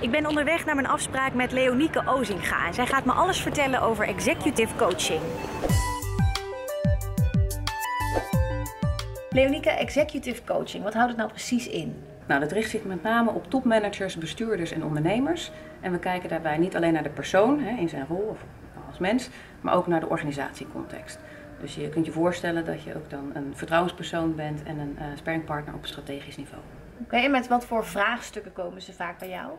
Ik ben onderweg naar mijn afspraak met Leonieke Osinga en zij gaat me alles vertellen over executive coaching. Leonieke, executive coaching, wat houdt het nou precies in? Nou, dat richt zich met name op topmanagers, bestuurders en ondernemers. En we kijken daarbij niet alleen naar de persoon in zijn rol of als mens, maar ook naar de organisatiecontext. Dus je kunt je voorstellen dat je ook dan een vertrouwenspersoon bent en een sparringpartner op strategisch niveau. Oké, en met wat voor vraagstukken komen ze vaak bij jou?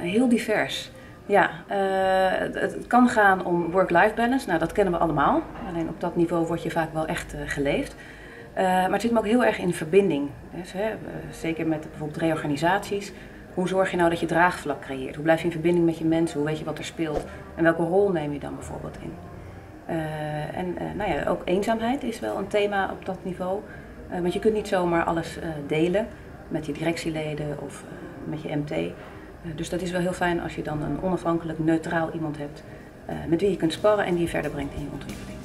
Heel divers. Ja, het kan gaan om work-life balance. Nou, dat kennen we allemaal. Alleen op dat niveau wordt je vaak wel echt geleefd. Maar het zit me ook heel erg in verbinding. Dus, zeker met bijvoorbeeld reorganisaties. Hoe zorg je nou dat je draagvlak creëert? Hoe blijf je in verbinding met je mensen? Hoe weet je wat er speelt? En welke rol neem je dan bijvoorbeeld in? Ook eenzaamheid is wel een thema op dat niveau. Want je kunt niet zomaar alles delen met je directieleden of met je MT. Dus dat is wel heel fijn als je dan een onafhankelijk, neutraal iemand hebt met wie je kunt sparren en die je verder brengt in je ontwikkeling.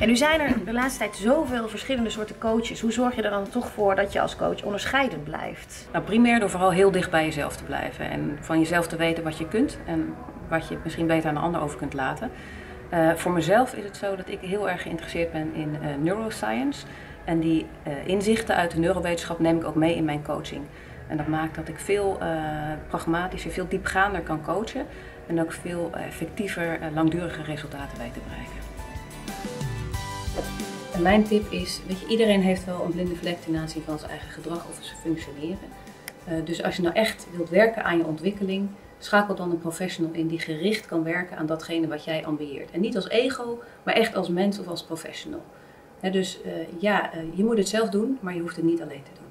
En nu zijn er de laatste tijd zoveel verschillende soorten coaches. Hoe zorg je er dan toch voor dat je als coach onderscheidend blijft? Nou, primair door vooral heel dicht bij jezelf te blijven. En van jezelf te weten wat je kunt en wat je misschien beter aan een ander over kunt laten. Voor mezelf is het zo dat ik heel erg geïnteresseerd ben in neuroscience. En die inzichten uit de neurowetenschap neem ik ook mee in mijn coaching. En dat maakt dat ik veel pragmatischer, veel diepgaander kan coachen. En ook veel effectiever, langdurige resultaten weet te bereiken. En mijn tip is, weet je, iedereen heeft wel een blinde vlek ten aanzien van zijn eigen gedrag of zijn functioneren. Dus als je nou echt wilt werken aan je ontwikkeling, schakel dan een professional in die gericht kan werken aan datgene wat jij ambieert. En niet als ego, maar echt als mens of als professional. Dus je moet het zelf doen, maar je hoeft het niet alleen te doen.